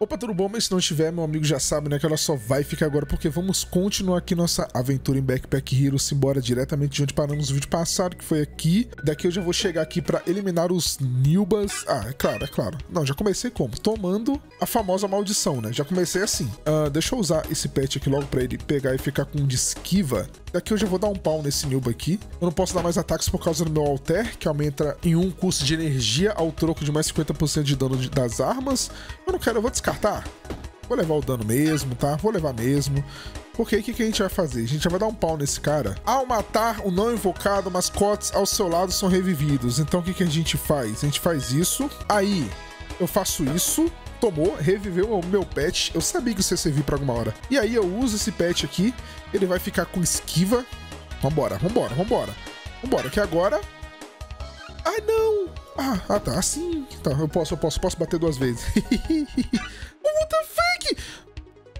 Opa, tudo bom? Mas se não estiver, meu amigo já sabe, né, que ela só vai ficar agora, porque vamos continuar aqui nossa aventura em Backpack Hero, simbora diretamente de onde paramos no vídeo passado, que foi aqui. Daqui eu já vou chegar aqui pra eliminar os Nilbas. Ah, é claro, é claro. Não, já comecei como? Tomando a famosa maldição, né? Já comecei assim. Deixa eu usar esse pet aqui logo pra ele pegar e ficar com um de esquiva. Daqui eu já vou dar um pau nesse Nilba aqui. Eu não posso dar mais ataques por causa do meu alter, que aumenta em um custo de energia ao troco de mais 50% de dano das armas. Eu não quero, eu vou descartar. Tá, vou levar o dano mesmo, tá? Vou levar mesmo. Porque aí o que a gente vai fazer? A gente já vai dar um pau nesse cara. Ao matar o não invocado, mascotes ao seu lado são revividos. Então o que a gente faz? A gente faz isso. Aí eu faço isso. Tomou, reviveu o meu pet. Eu sabia que isso ia servir pra alguma hora. E aí eu uso esse pet aqui. Ele vai ficar com esquiva. Vambora, vambora, vambora. Vambora, que agora... Ai, não! Ah, tá, assim. Tá, eu posso bater duas vezes. What the fuck?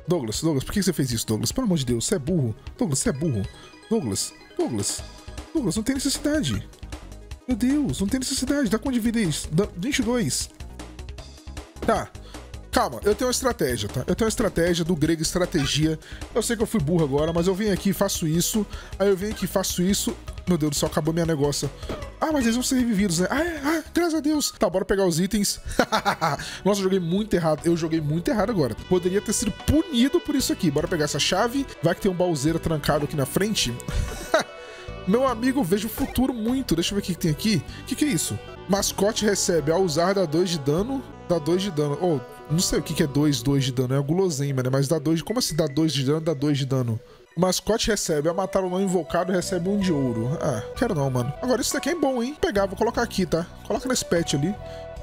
Douglas, por que você fez isso, Douglas? Pelo amor de Deus, você é burro. Douglas, você é burro. Douglas, não tem necessidade. Meu Deus, não tem necessidade. Dá quanto de vida isso? 22. Tá. Calma, eu tenho uma estratégia, tá? Eu tenho uma estratégia do grego, estratégia. Eu sei que eu fui burro agora, mas eu venho aqui e faço isso. Aí eu venho aqui e faço isso. Meu Deus do céu, acabou minha negócio. Ah, mas eles vão ser revividos, né? Ah, graças a Deus. Tá, bora pegar os itens. Nossa, eu joguei muito errado. Eu joguei muito errado agora. Poderia ter sido punido por isso aqui. Bora pegar essa chave. Vai que tem um baúzeiro trancado aqui na frente. Meu amigo, vejo o futuro muito. Deixa eu ver o que tem aqui. O que é isso? Mascote recebe ao usar dá 2 de dano. Dá 2 de dano. Oh, não sei o que é 2 de dano. É a guloseima, né? Mas dá 2 de... Como assim dá 2 de dano? Dá 2 de dano. O mascote recebe, ao matar o não invocado, recebe um de ouro. Ah, quero não, mano. Agora isso daqui é bom, hein? Vou pegar, vou colocar aqui, tá? Coloca nesse pet ali.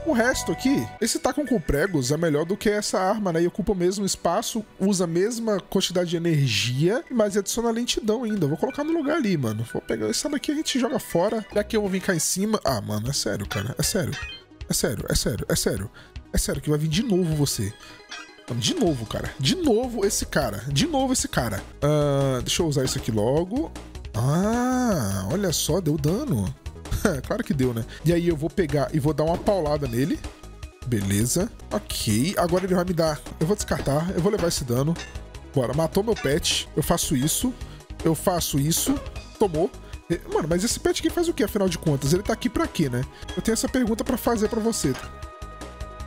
O resto aqui, esse tacão com pregos é melhor do que essa arma, né? E ocupa o mesmo espaço, usa a mesma quantidade de energia, mas adiciona lentidão ainda. Vou colocar no lugar ali, mano. Vou pegar essa daqui, a gente joga fora. Daqui eu vou vir cá em cima. Ah, mano, é sério, cara. É sério. É sério, é sério, é sério. É sério que vai vir de novo você. De novo, cara. De novo esse cara. Deixa eu usar isso aqui logo. Ah, olha só, deu dano. Claro que deu, né? E aí eu vou pegar e vou dar uma paulada nele. Beleza. Ok. Agora ele vai me dar... Eu vou descartar. Eu vou levar esse dano. Bora. Matou meu pet. Eu faço isso. Eu faço isso. Tomou. Mano, mas esse pet aqui faz o quê, afinal de contas? Ele tá aqui pra quê, né? Eu tenho essa pergunta pra fazer pra você.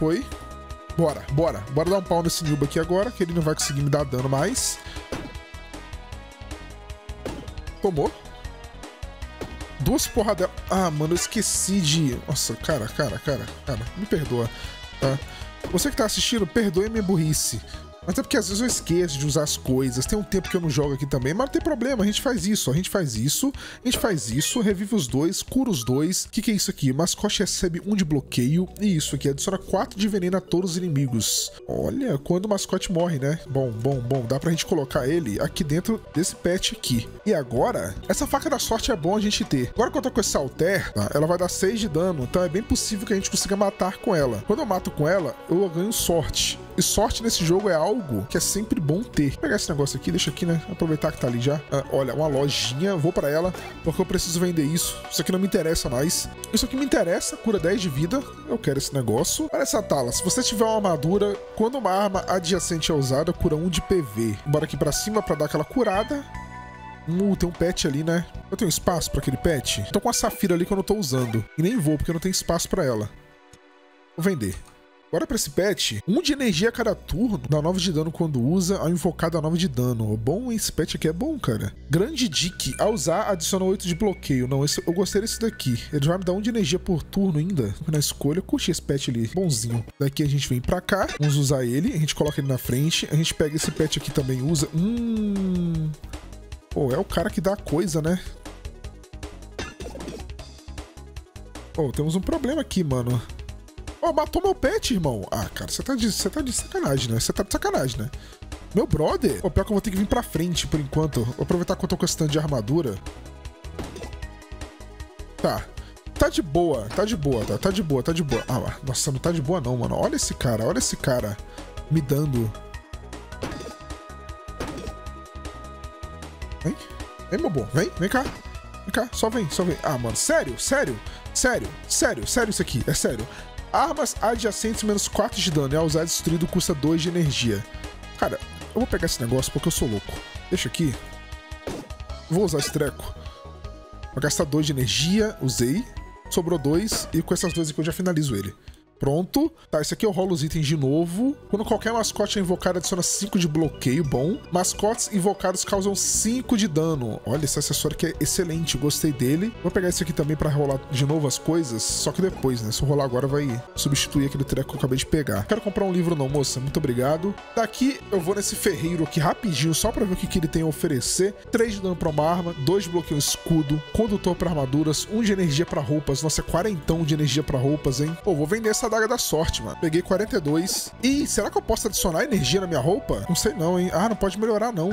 Foi... Bora, bora. Bora dar um pau nesse Nilba aqui agora, que ele não vai conseguir me dar dano mais. Tomou. 2 porradas. Ah, mano, eu esqueci de... Nossa, cara. Me perdoa, tá? Você que tá assistindo, perdoe minha burrice. Até porque às vezes eu esqueço de usar as coisas. Tem um tempo que eu não jogo aqui também, mas não tem problema. A gente faz isso, ó. Revive os 2, cura os 2. Que é isso aqui? O mascote recebe 1 de bloqueio. E isso aqui, adiciona 4 de veneno a todos os inimigos. Olha, quando o mascote morre, né? Bom, dá pra gente colocar ele aqui dentro desse pet aqui. E agora, essa faca da sorte é bom a gente ter. Agora que eu tô com esse alter, tá? Ela vai dar 6 de dano, então é bem possível que a gente consiga matar com ela. Quando eu mato com ela, eu ganho sorte. E sorte nesse jogo é algo que é sempre bom ter. Vou pegar esse negócio aqui, deixa aqui, né? Aproveitar que tá ali já. Ah, olha, uma lojinha. Vou pra ela, porque eu preciso vender isso. Isso aqui não me interessa mais. Isso aqui me interessa. Cura 10 de vida. Eu quero esse negócio. Olha essa tala. Se você tiver uma armadura, quando uma arma adjacente é usada, cura 1 de PV. Bora aqui pra cima pra dar aquela curada. Tem um pet ali, né? Eu tenho espaço pra aquele pet? Tô com a safira ali que eu não tô usando. E nem vou, porque eu não tenho espaço pra ela. Vou vender. Agora pra esse pet, 1 de energia a cada turno, dá 9 de dano quando usa, ao invocar dá 9 de dano. Bom, esse pet aqui é bom, cara. Grande Dick, ao usar, adiciona 8 de bloqueio. Não, esse, eu gostei desse daqui. Ele vai me dar 1 de energia por turno ainda. Na escolha, eu curti esse pet ali, bonzinho. Daqui a gente vem pra cá, vamos usar ele, a gente coloca ele na frente, a gente pega esse pet aqui também, usa. Pô, é o cara que dá a coisa, né? Pô, temos um problema aqui, mano. Oh, matou meu pet, irmão. Ah, cara, você tá de sacanagem, né? Você tá de sacanagem, né? Meu brother. Oh, pior que eu vou ter que vir pra frente por enquanto. Vou aproveitar que eu tô com esse tanto de armadura. Tá. Tá de boa. Ah, nossa, não tá de boa não, mano. Olha esse cara. Me dando. Vem, meu bom. Vem cá. Só vem. Ah, mano, sério? Sério isso aqui, é sério. Armas adjacentes menos 4 de dano e ao usar destruído custa 2 de energia. Cara, eu vou pegar esse negócio porque eu sou louco. Deixa aqui. Vou usar esse treco. Vou gastar 2 de energia, usei. Sobrou 2 e com essas 2 aqui eu já finalizo ele. Pronto. Tá, isso aqui eu rolo os itens de novo. Quando qualquer mascote é invocado, adiciona 5 de bloqueio, bom. Mascotes invocados causam 5 de dano. Olha, esse acessório aqui é excelente, gostei dele. Vou pegar esse aqui também pra rolar de novo as coisas, só que depois, né? Se eu rolar agora, vai substituir aquele treco que eu acabei de pegar. Quero comprar um livro não, moça. Muito obrigado. Daqui, eu vou nesse ferreiro aqui rapidinho, só pra ver o que ele tem a oferecer. 3 de dano pra uma arma, 2 de bloqueio escudo, condutor pra armaduras, 1 de energia pra roupas. Nossa, é 40 de energia pra roupas, hein? Pô, vou vender essa adaga da sorte, mano. Peguei 42. Ih, será que eu posso adicionar energia na minha roupa? Não sei não, hein? Ah, não pode melhorar, não.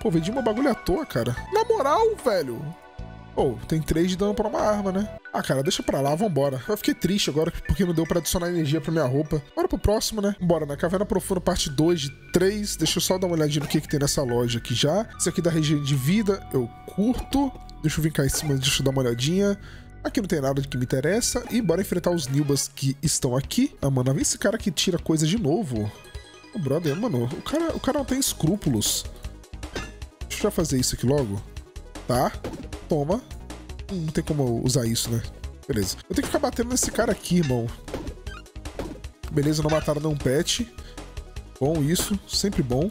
Pô, vendi uma bagulho à toa, cara. Na moral, velho. Pô, tem 3 de dano pra uma arma, né? Ah, cara, deixa pra lá, vambora. Eu fiquei triste agora porque não deu pra adicionar energia pra minha roupa. Bora pro próximo, né? Bora, né? Caverna Profunda, parte 2 de 3. Deixa eu só dar uma olhadinha no que tem nessa loja aqui já. Isso aqui da região de vida, eu curto. Deixa eu vir cá em cima, deixa eu dar uma olhadinha. Aqui não tem nada que me interessa. E bora enfrentar os Nilbas que estão aqui. Ah, mano, vê esse cara que tira coisa de novo. Oh, brother, mano, o cara não tem escrúpulos. Deixa eu já fazer isso aqui logo. Tá, toma. Não tem como usar isso, né? Beleza. Eu tenho que ficar batendo nesse cara aqui, irmão. Beleza, não mataram nenhum pet. Bom isso, sempre bom.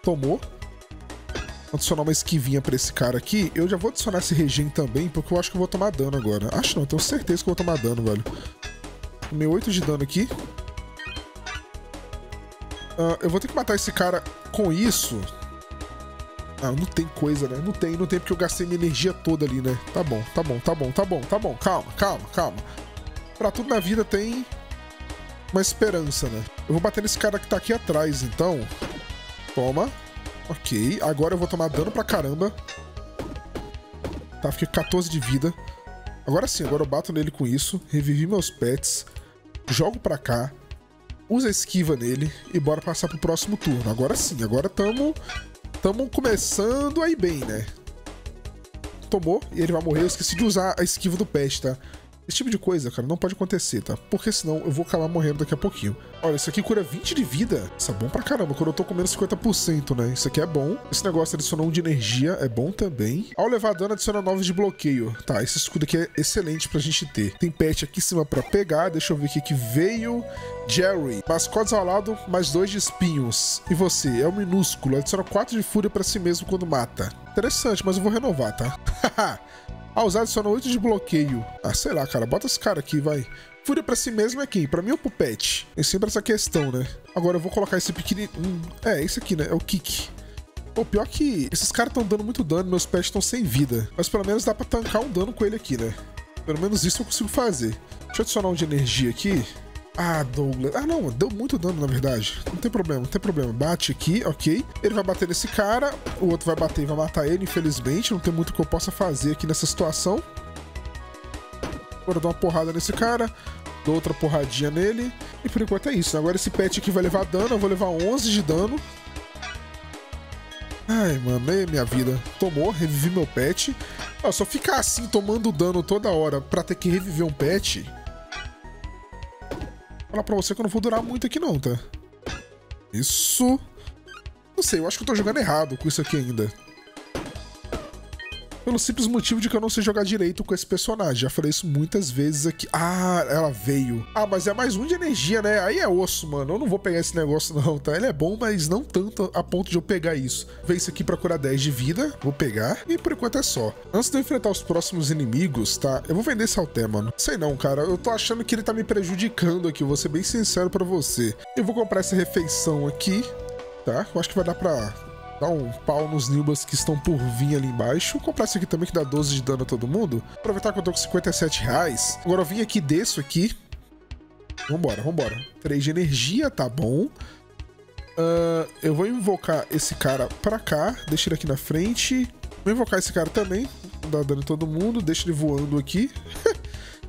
Tomou. Adicionar uma esquivinha pra esse cara aqui. Eu já vou adicionar esse regen também, porque eu acho que eu vou tomar dano agora. Acho não, tenho certeza que eu vou tomar dano, velho. Tomei 8 de dano aqui. Eu vou ter que matar esse cara com isso. Ah, não tem coisa, né? Não tem, porque eu gastei minha energia toda ali, né? Tá bom. Calma. Pra tudo na vida tem uma esperança, né? Eu vou bater nesse cara que tá aqui atrás, então. Toma. Ok, agora eu vou tomar dano pra caramba. Tá, fiquei com 14 de vida. Agora sim, agora eu bato nele com isso. Revivi meus pets. Jogo pra cá. Usa a esquiva nele. E bora passar pro próximo turno. Agora sim, agora tamo começando aí bem, né? Tomou, e ele vai morrer. Eu esqueci de usar a esquiva do pet, tá? Esse tipo de coisa, cara, não pode acontecer, tá? Porque senão eu vou acabar morrendo daqui a pouquinho. Olha, isso aqui cura 20 de vida. Isso é bom pra caramba, quando eu tô com menos 50%, né? Isso aqui é bom. Esse negócio adiciona 1 de energia, é bom também. Ao levar dano, adiciona 9 de bloqueio. Tá, esse escudo aqui é excelente pra gente ter. Tem pet aqui em cima pra pegar. Deixa eu ver o que veio. Jerry. Mascotes ao lado, mais 2 de espinhos. E você? É o minúsculo. Adiciona 4 de fúria pra si mesmo quando mata. Interessante, mas eu vou renovar, tá? Haha. Ah, usar adiciona 8 de bloqueio. Ah, sei lá, cara. Bota esse cara aqui, vai. Fúria pra si mesmo é quem? Pra mim ou pro pet? Tem sempre essa questão, né? Agora eu vou colocar esse pequenininho... é, esse aqui, né? É o kick. O pior que esses caras estão dando muito dano. Meus pets estão sem vida. Mas pelo menos dá pra tancar um dano com ele aqui, né? Pelo menos isso eu consigo fazer. Deixa eu adicionar 1 de energia aqui. Ah, Douglas. Ah, não. Deu muito dano, na verdade. Não tem problema. Bate aqui, ok. Ele vai bater nesse cara. O outro vai bater e vai matar ele, infelizmente. Não tem muito que eu possa fazer aqui nessa situação. Agora eu dou uma porrada nesse cara. Dou outra porradinha nele. E por enquanto é isso, né? Agora esse pet aqui vai levar dano. Eu vou levar 11 de dano. Ai, mano. É minha vida. Tomou. Revivi meu pet. Ah, só ficar assim, tomando dano toda hora pra ter que reviver um pet... Falar pra você que eu não vou durar muito aqui não, tá? Isso. Não sei, eu acho que eu tô jogando errado com isso aqui ainda. Pelo simples motivo de que eu não sei jogar direito com esse personagem. Já falei isso muitas vezes aqui. Ah, ela veio. Ah, mas é mais 1 de energia, né? Aí é osso, mano. Eu não vou pegar esse negócio não, tá? Ele é bom, mas não tanto a ponto de eu pegar isso. Vem isso aqui pra curar 10 de vida. Vou pegar. E por enquanto é só. Antes de eu enfrentar os próximos inimigos, tá? Eu vou vender esse alter, mano. Sei não, cara. Eu tô achando que ele tá me prejudicando aqui. Eu vou ser bem sincero pra você. Eu vou comprar essa refeição aqui, tá? Eu acho que vai dar pra... Dá um pau nos Nilbas que estão por vir ali embaixo. Vou comprar isso aqui também que dá 12 de dano a todo mundo. Aproveitar que eu tô com 57 reais. Agora eu vim aqui, desço aqui. Vambora. 3 de energia, tá bom. Eu vou invocar esse cara pra cá. Deixa ele aqui na frente. Vou invocar esse cara também. Dá dano a todo mundo. Deixa ele voando aqui.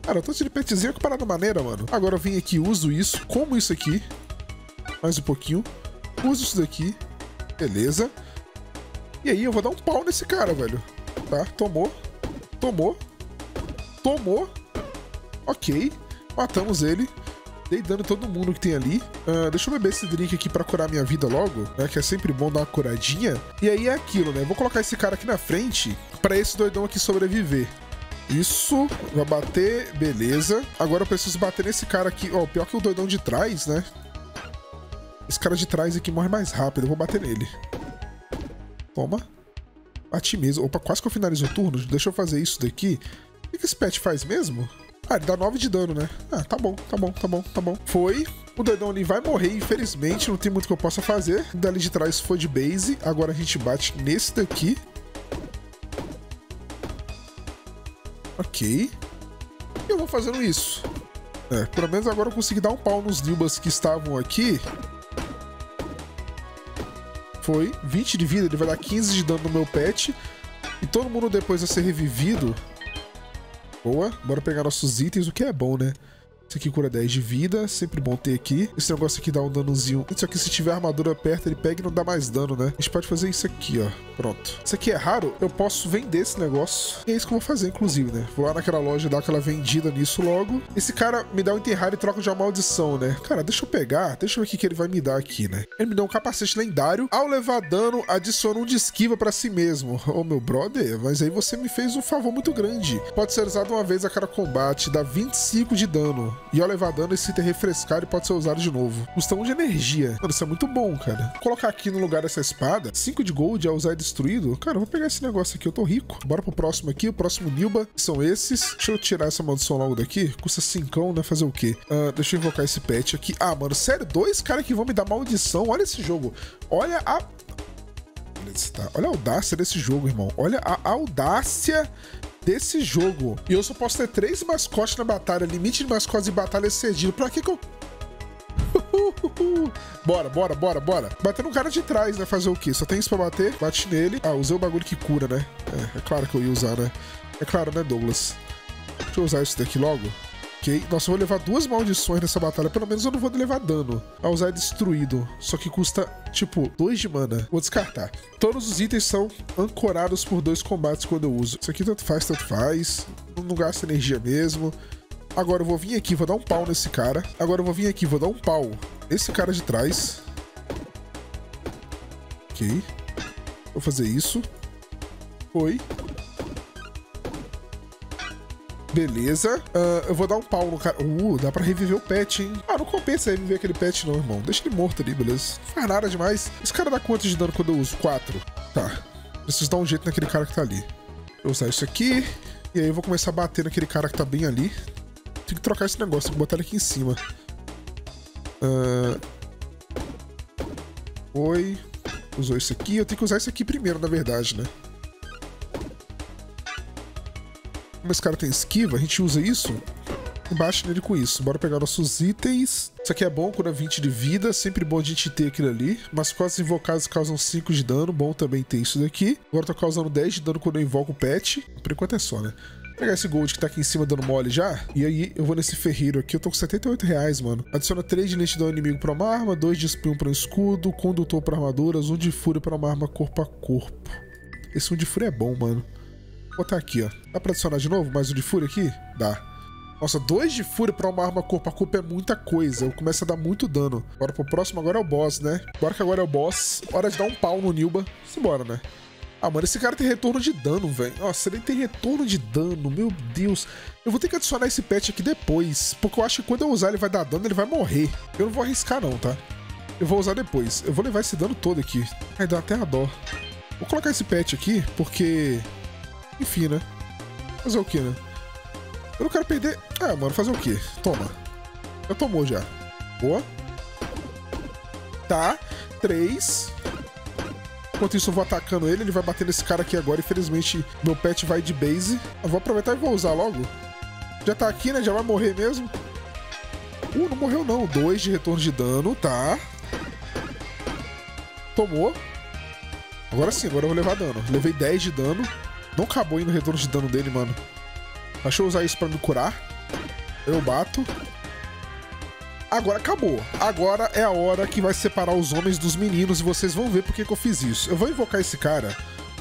Cara, eu tô de petzinho que parada maneira, mano. Agora eu vim aqui, uso isso. Como isso aqui. Mais um pouquinho. Uso isso daqui. Beleza. E aí eu vou dar um pau nesse cara, velho. Tá, tomou. tomou. Ok. Matamos ele. Dei dano a todo mundo que tem ali. Deixa eu beber esse drink aqui pra curar minha vida logo, né? Que é sempre bom dar uma curadinha. E aí é aquilo, né? Vou colocar esse cara aqui na frente pra esse doidão aqui sobreviver. Isso. Vai bater. Beleza. Agora eu preciso bater nesse cara aqui. Ó, pior que o doidão de trás, né? Esse cara de trás aqui morre mais rápido. Eu vou bater nele. Toma. Bati mesmo. Opa, quase que eu finalizo o turno. Deixa eu fazer isso daqui. O que esse pet faz mesmo? Ah, ele dá 9 de dano, né? Ah, tá bom, tá bom, tá bom, tá bom. Foi. O doidão ali vai morrer, infelizmente. Não tem muito que eu possa fazer. Dali de trás foi de base. Agora a gente bate nesse daqui. Ok. E eu vou fazendo isso. É, pelo menos agora eu consegui dar um pau nos Nibas que estavam aqui. Foi. 20 de vida. Ele vai dar 15 de dano no meu pet. E todo mundo depois vai ser revivido. Boa, bora pegar nossos itens, o que é bom, né? Isso aqui cura 10 de vida, sempre bom ter aqui. Esse negócio aqui dá um danozinho. Isso aqui, se tiver armadura perto, ele pega e não dá mais dano, né? A gente pode fazer isso aqui, ó. Pronto. Isso aqui é raro, eu posso vender esse negócio. E é isso que eu vou fazer, inclusive, né? Vou lá naquela loja, dar aquela vendida nisso logo. Esse cara me dá um enterrar e troca de uma maldição, né? Cara, deixa eu pegar. Deixa eu ver o que ele vai me dar aqui, né? Ele me deu um capacete lendário. Ao levar dano, adiciona um de esquiva pra si mesmo. Ô, meu brother, mas aí você me fez um favor muito grande. Pode ser usado uma vez a cada combate, dá 25 de dano. E ao levar dano, esse item refrescar e pode ser usado de novo. Custa 1 de energia. Mano, isso é muito bom, cara. Vou colocar aqui no lugar dessa espada. 5 de gold ao usar é destruído. Cara, eu vou pegar esse negócio aqui, eu tô rico. Bora pro próximo aqui, o próximo Nilba, que são esses. Deixa eu tirar essa maldição logo daqui. Custa 5, né? Fazer o quê? Deixa eu invocar esse pet aqui. Ah, mano, sério? 2 caras que vão me dar maldição. Olha esse jogo. Olha a... Tá. Olha a audácia desse jogo, irmão. Olha a audácia desse jogo. E eu só posso ter 3 mascotes na batalha. Limite de mascotes de batalha excedido. Pra que eu... Bora, bora, bora, bora. Bater no cara de trás, né? Fazer o quê? Só tem isso pra bater? Bate nele. Ah, usei o bagulho que cura, né? É claro que eu ia usar, né? É claro, né, Douglas? Deixa eu usar isso daqui logo. Ok. Nossa, eu vou levar 2 maldições nessa batalha. Pelo menos eu não vou levar dano. Ao usar é destruído. Só que custa, tipo, 2 de mana. Vou descartar. Todos os itens são ancorados por 2 combates quando eu uso. Isso aqui tanto faz, tanto faz. Não gasta energia mesmo. Agora eu vou vir aqui, vou dar um pau nesse cara. Agora eu vou vir aqui, vou dar um pau nesse cara de trás. Ok. Vou fazer isso. Foi. Beleza. Eu vou dar um pau no cara. Dá pra reviver o pet, hein? Ah, não compensa reviver aquele pet não, irmão. Deixa ele morto ali, beleza? Não faz nada demais. Esse cara dá quanto de dano quando eu uso? 4. Tá. Preciso dar um jeito naquele cara que tá ali. Vou usar isso aqui. E aí eu vou começar a bater naquele cara que tá bem ali. Tem que trocar esse negócio. Vou botar ele aqui em cima. Oi. Usou isso aqui. Eu tenho que usar isso aqui primeiro, na verdade, né? Como esse cara tem esquiva, a gente usa isso e bate nele com isso. Bora pegar nossos itens. Isso aqui é bom, cura 20 de vida. Sempre bom a gente ter aquilo ali. Mascotes invocados causam 5 de dano. Bom também ter isso daqui. Agora eu tô causando 10 de dano quando eu invoco o pet. Por enquanto é só, né? Vou pegar esse gold que tá aqui em cima dando mole já. E aí eu vou nesse ferreiro aqui. Eu tô com 78 reais, mano. Adiciona 3 de lentidão inimigo pra uma arma, 2 de espinho pra um escudo, condutor pra armaduras, 1 de fúria pra uma arma corpo a corpo. Esse 1 de fúria é bom, mano. Vou botar aqui, ó. Dá pra adicionar de novo mais 1 de fúria aqui? Dá. Nossa, 2 de fúria pra uma arma corpo a corpo é muita coisa. Eu começo a dar muito dano. Bora pro próximo. Agora é o boss, né? Bora que agora é o boss. Hora de dar um pau no Nilba. Simbora, né? Ah, mano, esse cara tem retorno de dano, velho. Nossa, ele tem retorno de dano. Meu Deus. Eu vou ter que adicionar esse pet aqui depois. Porque eu acho que quando eu usar ele vai dar dano, ele vai morrer. Eu não vou arriscar não, tá? Eu vou usar depois. Eu vou levar esse dano todo aqui. Ai, dá até a dó. Vou colocar esse pet aqui, porque... Enfim, né? Fazer o que, né? Eu não quero perder... Ah, mano, fazer o que? Toma. Já tomou já. Boa. Tá. 3. Enquanto isso eu vou atacando ele. Ele vai bater nesse cara aqui agora. Infelizmente, meu pet vai de base. Eu vou aproveitar e vou usar logo. Já tá aqui, né? Já vai morrer mesmo. Não morreu não. 2 de retorno de dano. Tá. Tomou. Agora sim, agora eu vou levar dano. Levei 10 de dano. Não acabou indo o retorno de dano dele, mano. Deixa eu usar isso pra me curar. Eu bato. Agora acabou. Agora é a hora que vai separar os homens dos meninos. E vocês vão ver porque que eu fiz isso. Eu vou invocar esse cara.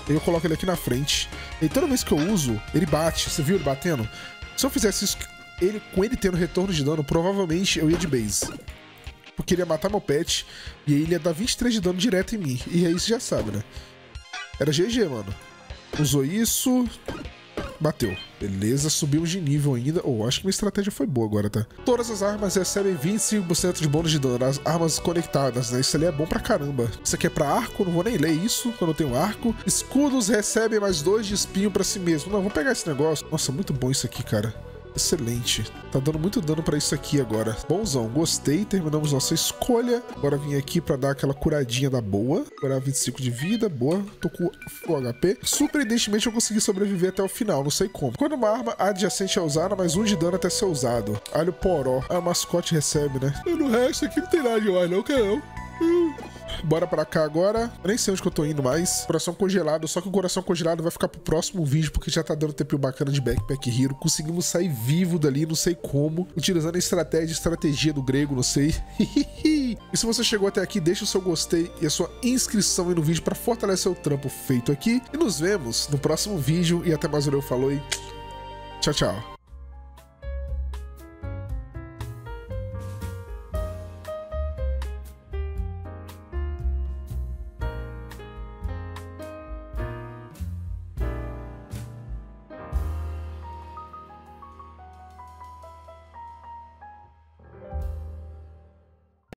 Eu coloco ele aqui na frente. E toda vez que eu uso, ele bate. Você viu ele batendo? Se eu fizesse isso ele, com ele tendo retorno de dano, provavelmente eu ia de base. Porque ele ia matar meu pet e aí ele ia dar 23 de dano direto em mim. E aí você já sabe, né? Era GG, mano. Usou isso... Bateu. Beleza, subimos de nível ainda. Oh, acho que minha estratégia foi boa agora, tá? Todas as armas recebem 25% de bônus de dano. As armas conectadas, né? Isso ali é bom pra caramba. Isso aqui é pra arco, não vou nem ler isso, que eu não tenho arco. Escudos recebem mais 2 de espinho pra si mesmo. Não, vou pegar esse negócio. Nossa, muito bom isso aqui, cara. Excelente. Tá dando muito dano pra isso aqui agora. Bonzão, gostei. Terminamos nossa escolha. Agora vim aqui pra dar aquela curadinha da boa. Agora 25 de vida, boa. Tô com full HP. Surpreendentemente eu consegui sobreviver até o final, não sei como. Quando uma arma adjacente é usada, mais 1 de dano até ser usado. Alho poró. Ah, o mascote recebe, né? E no resto aqui não tem nada de alho, não, cara. Bora pra cá agora. Eu nem sei onde que eu tô indo mais. Coração congelado. Só que o coração congelado vai ficar pro próximo vídeo, porque já tá dando tempo bacana de Backpack Hero. Conseguimos sair vivo dali, não sei como. Utilizando a estratégia do grego, não sei. E se você chegou até aqui, deixa o seu gostei e a sua inscrição aí no vídeo pra fortalecer o trampo feito aqui. E nos vemos no próximo vídeo. E até mais, valeu, falou e tchau, tchau.